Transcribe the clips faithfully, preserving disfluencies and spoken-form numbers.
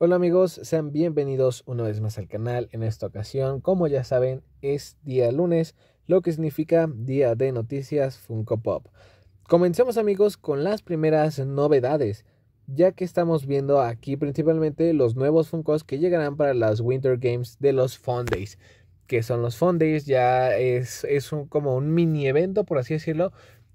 Hola amigos, sean bienvenidos una vez más al canal. En esta ocasión, como ya saben, es día lunes, lo que significa día de noticias Funko Pop. Comencemos amigos con las primeras novedades, ya que estamos viendo aquí principalmente los nuevos Funkos que llegarán para las Winter Games de los Fun Days. Que son los Fun Days, ya es, es un, como un mini evento, por así decirlo,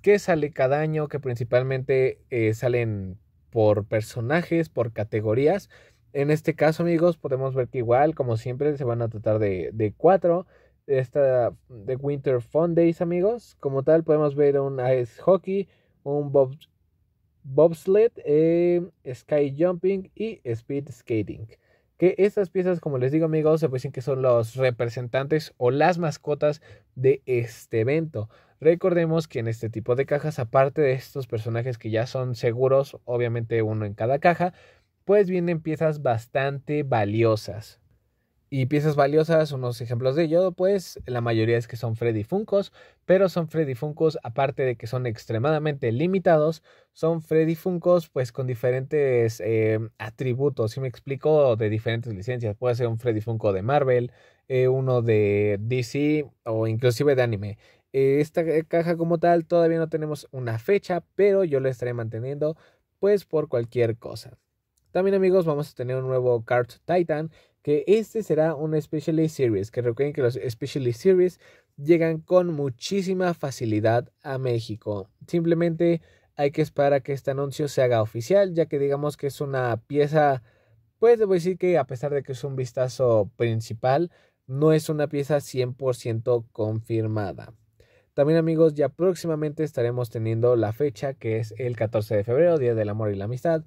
que sale cada año, que principalmente eh, salen por personajes, por categorías. En este caso, amigos, podemos ver que igual, como siempre, se van a tratar de, de cuatro. Esta de Winter Fun Days, amigos. Como tal, podemos ver un Ice Hockey, un bob, Bobsled, eh, Sky Jumping y Speed Skating. Que estas piezas, como les digo, amigos, se dicen que son los representantes o las mascotas de este evento. Recordemos que en este tipo de cajas, aparte de estos personajes que ya son seguros, obviamente uno en cada caja, pues vienen piezas bastante valiosas. Y piezas valiosas, unos ejemplos de ello, pues la mayoría es que son Freddy Funkos, pero son Freddy Funkos, aparte de que son extremadamente limitados, son Freddy Funkos pues con diferentes eh, atributos, si me explico, de diferentes licencias. Puede ser un Freddy Funko de Marvel, eh, uno de D C o inclusive de anime. Eh, esta caja como tal todavía no tenemos una fecha, pero yo la estaré manteniendo pues por cualquier cosa. También amigos vamos a tener un nuevo Kart Titan, que este será un Specialist Series, que recuerden que los Specialist Series llegan con muchísima facilidad a México. Simplemente hay que esperar a que este anuncio se haga oficial, ya que digamos que es una pieza, pues debo decir que a pesar de que es un vistazo principal, no es una pieza cien por ciento confirmada. También amigos, ya próximamente estaremos teniendo la fecha, que es el catorce de febrero, Día del Amor y la Amistad.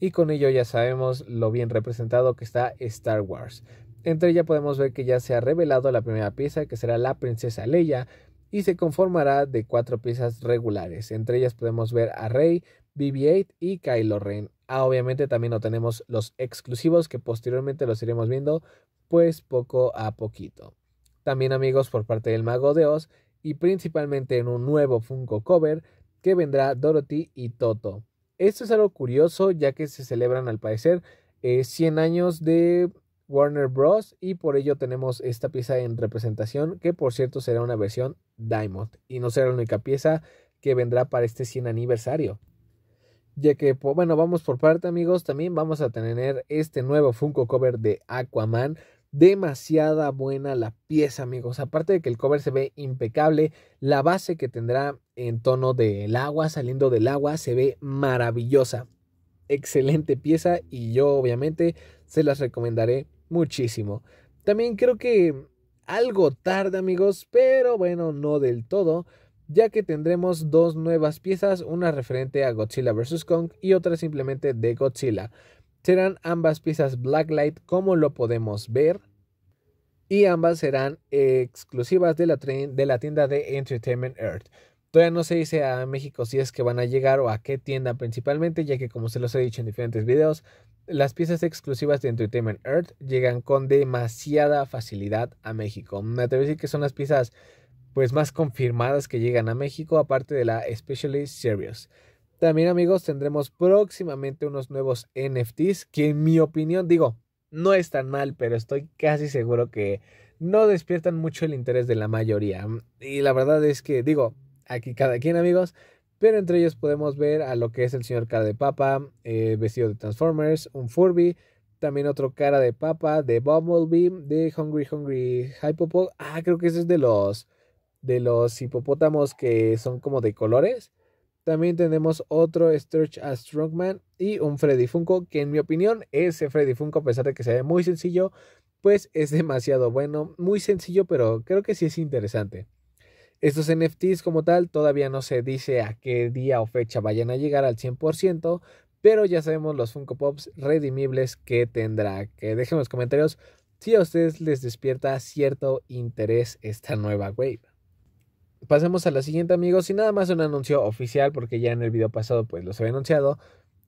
Y con ello ya sabemos lo bien representado que está Star Wars. Entre ellas podemos ver que ya se ha revelado la primera pieza, que será la princesa Leia, y se conformará de cuatro piezas regulares. Entre ellas podemos ver a Rey, B B ocho y Kylo Ren. Ah, obviamente también no tenemos los exclusivos, que posteriormente los iremos viendo pues poco a poquito. También amigos, por parte del Mago de Oz, y principalmente en un nuevo Funko Cover, que vendrá Dorothy y Toto. Esto es algo curioso, ya que se celebran al parecer eh, cien años de Warner Bros. Y por ello tenemos esta pieza en representación, que por cierto será una versión Diamond. Y no será la única pieza que vendrá para este cien aniversario. Ya que, pues, bueno, vamos por parte amigos, también vamos a tener este nuevo Funko Cover de Aquaman. Demasiada buena la pieza amigos, aparte de que el cover se ve impecable, la base que tendrá en tono del agua, saliendo del agua, se ve maravillosa. Excelente pieza y yo obviamente se las recomendaré muchísimo. También creo que algo tarde amigos, pero bueno, no del todo, ya que tendremos dos nuevas piezas, una referente a Godzilla versus. Kong y otra simplemente de Godzilla. Serán ambas piezas Blacklight, como lo podemos ver. Y ambas serán exclusivas de la, de la tienda de Entertainment Earth. Todavía no se dice a México si es que van a llegar o a qué tienda principalmente, ya que como se los he dicho en diferentes videos, las piezas exclusivas de Entertainment Earth llegan con demasiada facilidad a México. Me atrevo a decir que son las piezas pues, más confirmadas que llegan a México, aparte de la Specialist Series. También amigos tendremos próximamente unos nuevos N F Ts que en mi opinión, digo, no es tan mal, pero estoy casi seguro que no despiertan mucho el interés de la mayoría. Y la verdad es que, digo, aquí cada quien amigos, pero entre ellos podemos ver a lo que es el señor cara de papa, eh, vestido de Transformers, un Furby, también otro cara de papa, de Bumblebee, de Hungry Hungry Hippopo. Ah, creo que ese es de los, de los hipopótamos que son como de colores. También tenemos otro Sturge as Strongman y un Freddy Funko, que en mi opinión, ese Freddy Funko, a pesar de que se ve muy sencillo, pues es demasiado bueno. Muy sencillo, pero creo que sí es interesante. Estos N F Ts como tal, todavía no se dice a qué día o fecha vayan a llegar al cien por ciento, pero ya sabemos los Funko Pops redimibles que tendrá. Que dejen en los comentarios si a ustedes les despierta cierto interés esta nueva wave. Pasemos a la siguiente amigos y nada más un anuncio oficial, porque ya en el video pasado pues los había anunciado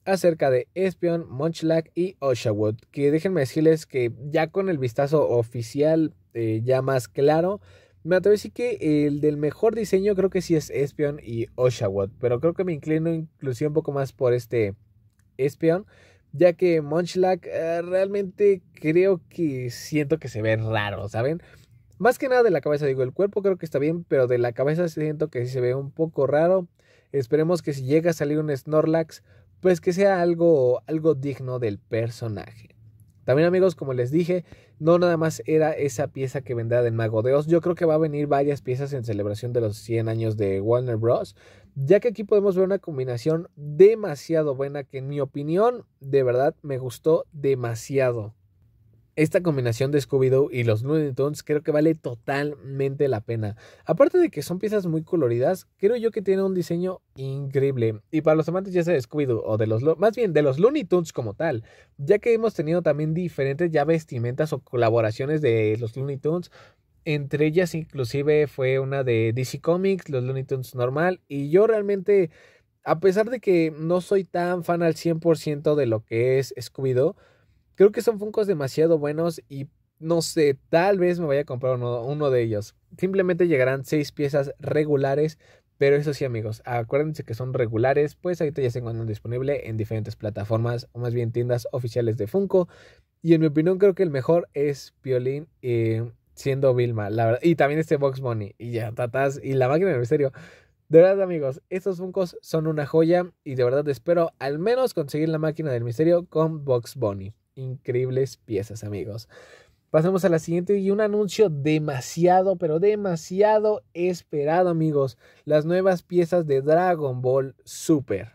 acerca de Espeon, Munchlack y Oshawott, que déjenme decirles que ya con el vistazo oficial eh, ya más claro, me atrevo a decir que el del mejor diseño creo que sí es Espeon y Oshawott, pero creo que me inclino inclusive un poco más por este Espeon, ya que Munchlack eh, realmente creo que siento que se ve raro, ¿saben? Más que nada de la cabeza, digo, el cuerpo creo que está bien, pero de la cabeza siento que sí se ve un poco raro. Esperemos que si llega a salir un Snorlax, pues que sea algo, algo digno del personaje. También, amigos, como les dije, no nada más era esa pieza que vendrá del Mago de Oz. Yo creo que va a venir varias piezas en celebración de los cien años de Warner Bros, ya que aquí podemos ver una combinación demasiado buena que, en mi opinión, de verdad me gustó demasiado. Esta combinación de Scooby-Doo y los Looney Tunes creo que vale totalmente la pena. Aparte de que son piezas muy coloridas, creo yo que tiene un diseño increíble. Y para los amantes ya sea de Scooby-Doo o de los, más bien de los Looney Tunes como tal, ya que hemos tenido también diferentes ya vestimentas o colaboraciones de los Looney Tunes. Entre ellas inclusive fue una de D C Comics, los Looney Tunes normal. Y yo realmente, a pesar de que no soy tan fan al cien por ciento de lo que es Scooby-Doo, creo que son Funkos demasiado buenos y no sé, tal vez me vaya a comprar uno, uno de ellos. Simplemente llegarán seis piezas regulares, pero eso sí, amigos, acuérdense que son regulares, pues ahorita ya se encuentran disponible en diferentes plataformas o más bien tiendas oficiales de Funko. Y en mi opinión creo que el mejor es Piolín eh, siendo Vilma, la verdad. Y también este Vox Bunny y ya, tatas, y la máquina del misterio. De verdad, amigos, estos Funkos son una joya y de verdad espero al menos conseguir la máquina del misterio con Vox Bunny. Increíbles piezas, amigos. Pasamos a la siguiente y un anuncio demasiado, pero demasiado esperado, amigos. Las nuevas piezas de Dragon Ball Super,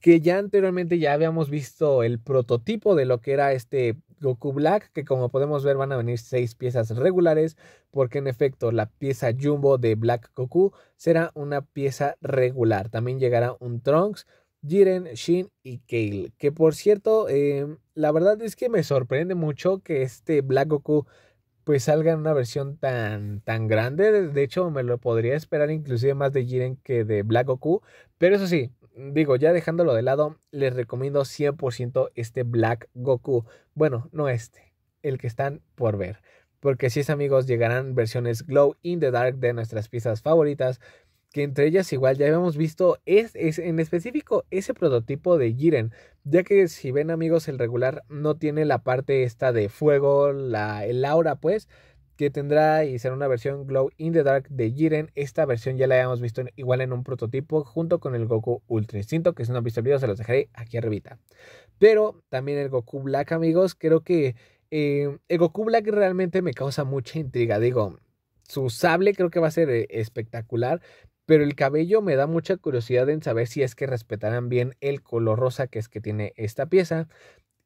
que ya anteriormente ya habíamos visto el prototipo de lo que era este Goku Black, que como podemos ver van a venir seis piezas regulares, porque en efecto la pieza Jumbo de Black Goku será una pieza regular. También llegará un Trunks, Jiren, Shin y Kale, que por cierto, eh, la verdad es que me sorprende mucho que este Black Goku pues salga en una versión tan, tan grande. De hecho me lo podría esperar inclusive más de Jiren que de Black Goku, pero eso sí, digo, ya dejándolo de lado, les recomiendo cien por ciento este Black Goku, bueno, no este, el que están por ver, porque si es, amigos, llegarán versiones Glow in the Dark de nuestras piezas favoritas, que entre ellas igual ya habíamos visto es, es, en específico ese prototipo de Jiren, ya que si ven, amigos, el regular no tiene la parte esta de fuego, la, el aura pues, que tendrá y será una versión Glow in the Dark de Jiren. Esta versión ya la habíamos visto en, igual en un prototipo junto con el Goku Ultra Instinto, que si no han visto el video se los dejaré aquí arribita. Pero también el Goku Black, amigos, creo que eh, el Goku Black realmente me causa mucha intriga, digo, su sable creo que va a ser eh, espectacular. Pero el cabello me da mucha curiosidad en saber si es que respetarán bien el color rosa que es que tiene esta pieza.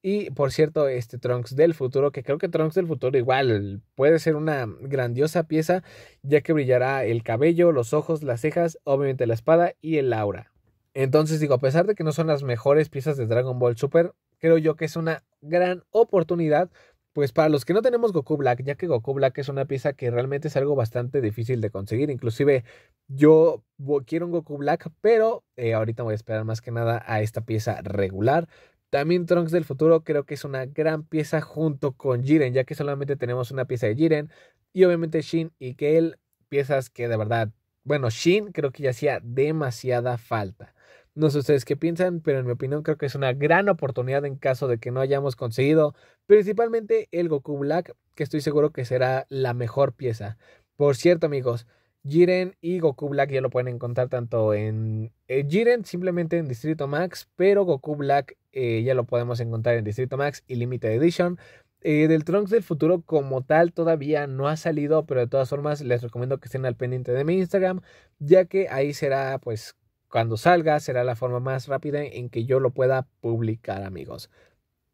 Y por cierto, este Trunks del futuro, que creo que Trunks del futuro igual puede ser una grandiosa pieza, ya que brillará el cabello, los ojos, las cejas, obviamente la espada y el aura. Entonces digo, a pesar de que no son las mejores piezas de Dragon Ball Super, creo yo que es una gran oportunidad. Pues para los que no tenemos Goku Black, ya que Goku Black es una pieza que realmente es algo bastante difícil de conseguir. Inclusive yo quiero un Goku Black, pero eh, ahorita voy a esperar más que nada a esta pieza regular. También Trunks del futuro creo que es una gran pieza junto con Jiren, ya que solamente tenemos una pieza de Jiren. Y obviamente Shin y Kale, piezas que de verdad, bueno, Shin creo que ya hacía demasiada falta. No sé ustedes qué piensan, pero en mi opinión creo que es una gran oportunidad en caso de que no hayamos conseguido principalmente el Goku Black, que estoy seguro que será la mejor pieza. Por cierto, amigos, Jiren y Goku Black ya lo pueden encontrar tanto en eh, Jiren simplemente en Distrito Max, pero Goku Black eh, ya lo podemos encontrar en Distrito Max y Limited Edition. Eh, del Trunks del futuro como tal todavía no ha salido, pero de todas formas les recomiendo que estén al pendiente de mi Instagram, ya que ahí será pues... cuando salga será la forma más rápida en que yo lo pueda publicar, amigos.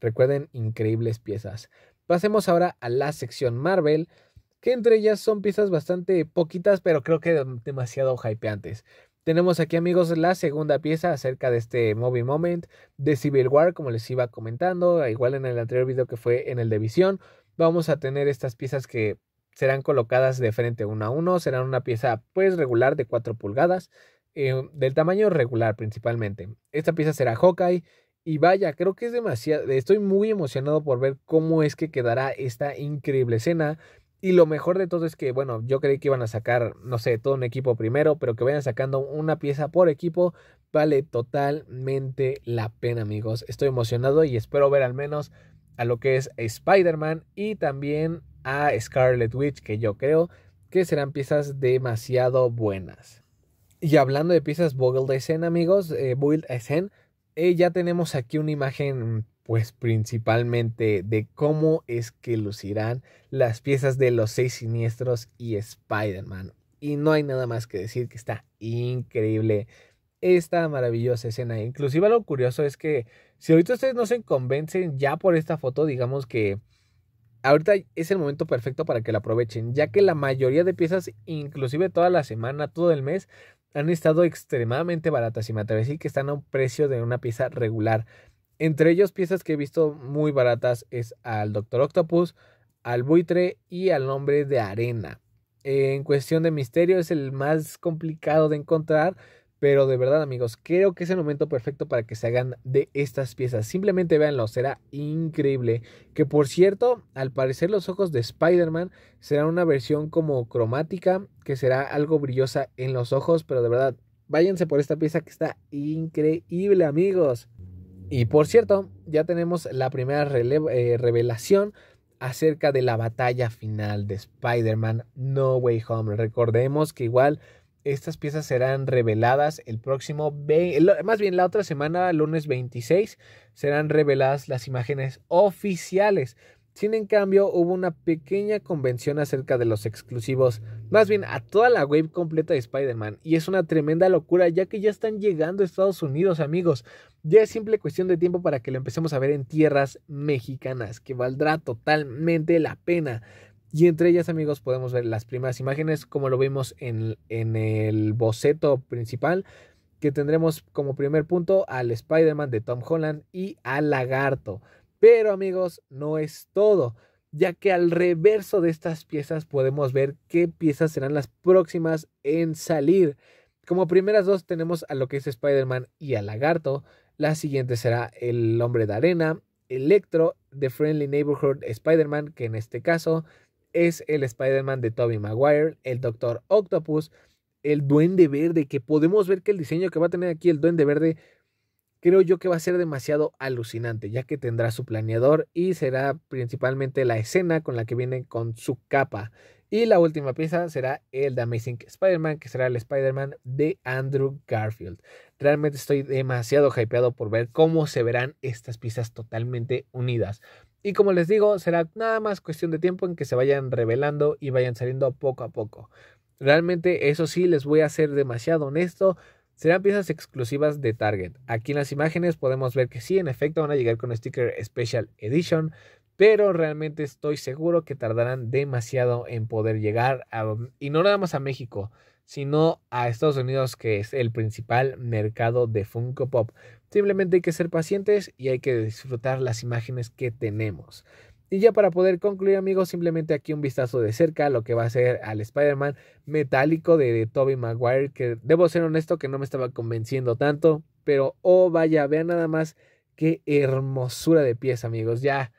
Recuerden, increíbles piezas. Pasemos ahora a la sección Marvel, que entre ellas son piezas bastante poquitas, pero creo que demasiado hypeantes. Tenemos aquí, amigos, la segunda pieza acerca de este Movie Moment de Civil War, como les iba comentando. Igual en el anterior video que fue en el de Visión, vamos a tener estas piezas que serán colocadas de frente uno a uno. Serán una pieza pues regular de cuatro pulgadas. Eh, del tamaño regular principalmente. Esta pieza será Hawkeye. Y vaya, creo que es demasiado. Estoy muy emocionado por ver cómo es que quedará esta increíble escena. Y lo mejor de todo es que, bueno, yo creí que iban a sacar, no sé, todo un equipo primero, pero que vayan sacando una pieza por equipo, vale totalmente la pena, amigos. Estoy emocionado y espero ver al menos a lo que es Spider-Man y también a Scarlet Witch, que yo creo que serán piezas demasiado buenas. Y hablando de piezas Build a Scene, amigos, eh, Build a Scene, eh, ya tenemos aquí una imagen, pues principalmente de cómo es que lucirán las piezas de los Seis Siniestros y Spider-Man. Y no hay nada más que decir que está increíble esta maravillosa escena. Inclusive lo curioso es que si ahorita ustedes no se convencen ya por esta foto, digamos que ahorita es el momento perfecto para que la aprovechen, ya que la mayoría de piezas, inclusive toda la semana, todo el mes, han estado extremadamente baratas y me atrevo a decir que están a un precio de una pieza regular. Entre ellos, piezas que he visto muy baratas es al Doctor Octopus, al Buitre y al Hombre de Arena. En cuestión de misterio es el más complicado de encontrar, pero de verdad, amigos, creo que es el momento perfecto para que se hagan de estas piezas. Simplemente véanlo, será increíble. Que por cierto, al parecer los ojos de Spider-Man será una versión como cromática, que será algo brillosa en los ojos, pero de verdad, váyanse por esta pieza que está increíble, amigos. Y por cierto, ya tenemos la primera eh, revelación acerca de la batalla final de Spider-Man No Way Home. Recordemos que igual estas piezas serán reveladas el próximo, más bien la otra semana, lunes veintiséis, serán reveladas las imágenes oficiales. Sin en cambio, hubo una pequeña convención acerca de los exclusivos, más bien a toda la wave completa de Spider-Man. Y es una tremenda locura, ya que ya están llegando a Estados Unidos, amigos. Ya es simple cuestión de tiempo para que lo empecemos a ver en tierras mexicanas, que valdrá totalmente la pena. Y entre ellas, amigos, podemos ver las primeras imágenes, como lo vimos en, en el boceto principal, que tendremos como primer punto al Spider-Man de Tom Holland y al Lagarto. Pero amigos, no es todo, ya que al reverso de estas piezas podemos ver qué piezas serán las próximas en salir. Como primeras dos tenemos a lo que es Spider-Man y al Lagarto. La siguiente será el Hombre de Arena, Electro, The Friendly Neighborhood Spider-Man, que en este caso es el Spider-Man de Tobey Maguire, el Doctor Octopus, el Duende Verde, que podemos ver que el diseño que va a tener aquí el Duende Verde creo yo que va a ser demasiado alucinante, ya que tendrá su planeador y será principalmente la escena con la que viene con su capa. Y la última pieza será el The Amazing Spider-Man, que será el Spider-Man de Andrew Garfield. Realmente estoy demasiado hypeado por ver cómo se verán estas piezas totalmente unidas. Y como les digo, será nada más cuestión de tiempo en que se vayan revelando y vayan saliendo poco a poco. Realmente, eso sí, les voy a ser demasiado honesto, serán piezas exclusivas de Target. Aquí en las imágenes podemos ver que sí, en efecto van a llegar con sticker Special Edition, pero realmente estoy seguro que tardarán demasiado en poder llegar, a, y no nada más a México, sino a Estados Unidos, que es el principal mercado de Funko Pop. Simplemente hay que ser pacientes y hay que disfrutar las imágenes que tenemos. Y ya para poder concluir, amigos, simplemente aquí un vistazo de cerca a lo que va a ser al Spider-Man metálico de, de Tobey Maguire, que debo ser honesto que no me estaba convenciendo tanto, pero oh vaya, vean nada más qué hermosura de pieza, amigos. Ya,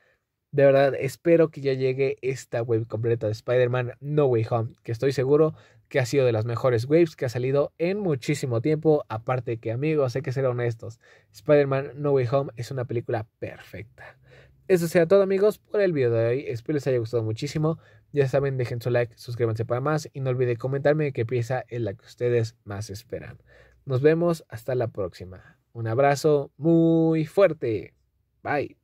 de verdad, espero que ya llegue esta wave completa de Spider-Man No Way Home, que estoy seguro que ha sido de las mejores waves que ha salido en muchísimo tiempo. Aparte que, amigos, hay que ser honestos, Spider-Man No Way Home es una película perfecta. Eso será todo, amigos, por el video de hoy. Espero les haya gustado muchísimo. Ya saben, dejen su like, suscríbanse para más y no olviden comentarme qué pieza es la que ustedes más esperan. Nos vemos hasta la próxima. Un abrazo muy fuerte. Bye.